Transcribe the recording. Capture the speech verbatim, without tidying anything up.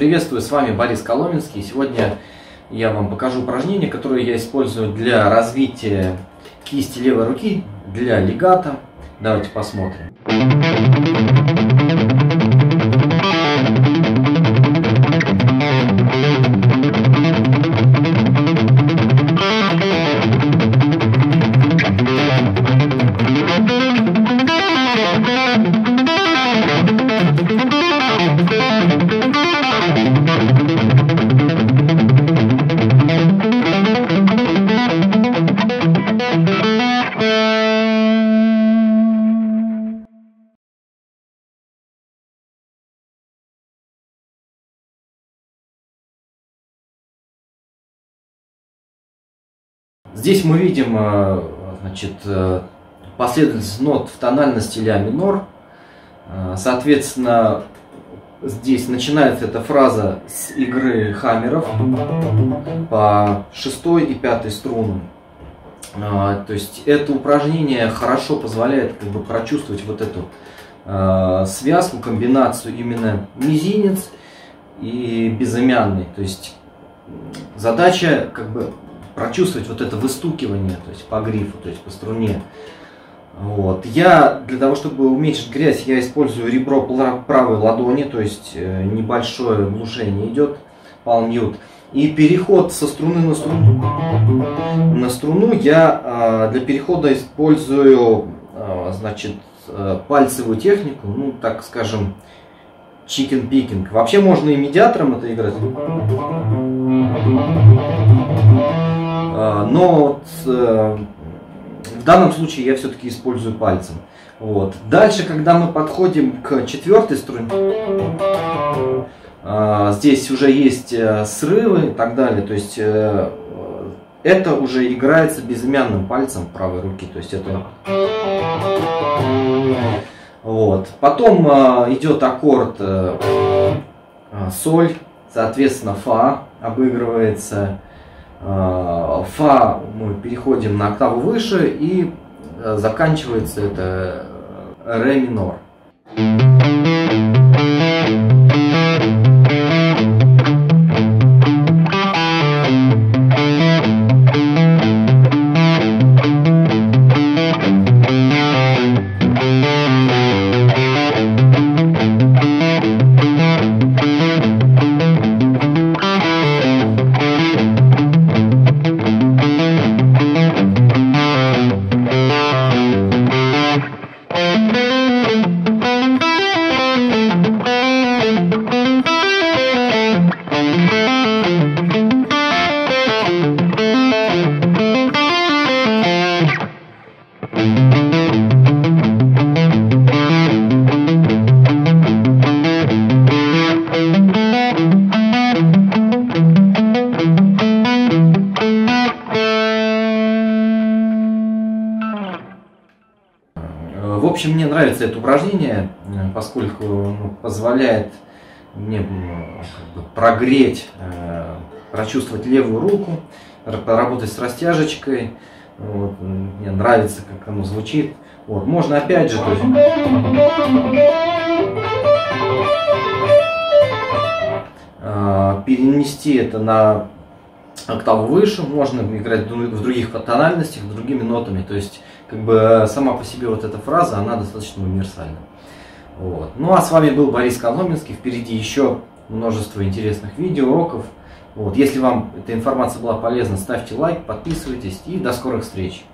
Приветствую, с вами Борис Коломенский. Сегодня я вам покажу упражнение, которое я использую для развития кисти левой руки, для легато. Давайте посмотрим. Здесь мы видим, значит, последовательность нот в тональности ля минор. Соответственно, здесь начинается эта фраза с игры хаммеров по шестой и пятой струнам. То есть это упражнение хорошо позволяет как бы прочувствовать вот эту связку, комбинацию именно мизинец и безымянный. То есть задача как бы прочувствовать вот это выстукивание, то есть по грифу, то есть по струне. Вот. Я для того, чтобы уменьшить грязь, я использую ребро правой ладони, то есть небольшое глушение идет, palm mute. И переход со струны на струну, на струну я для перехода использую, значит, пальцевую технику, ну так скажем, chicken picking. Вообще можно и медиатором это играть. Но в данном случае я все-таки использую пальцем. Вот. Дальше, когда мы подходим к четвертой струне, здесь уже есть срывы и так далее. То есть это уже играется безымянным пальцем правой руки. То есть это... вот. Потом идет аккорд соль, соответственно фа обыгрывается. Фа мы переходим на октаву выше, и заканчивается это ре минор. В общем, мне нравится это упражнение, поскольку ну, позволяет мне как бы прогреть, э, прочувствовать левую руку, поработать с растяжечкой. Вот, мне нравится, как оно звучит. Вот, можно опять же... То есть... э, перенести это на октаву выше, можно играть в других тональностях, другими нотами. То есть, как бы сама по себе вот эта фраза, она достаточно универсальна. Вот. Ну а с вами был Борис Коломенский. Впереди еще множество интересных видео, уроков. Вот. Если вам эта информация была полезна, ставьте лайк, подписывайтесь и до скорых встреч.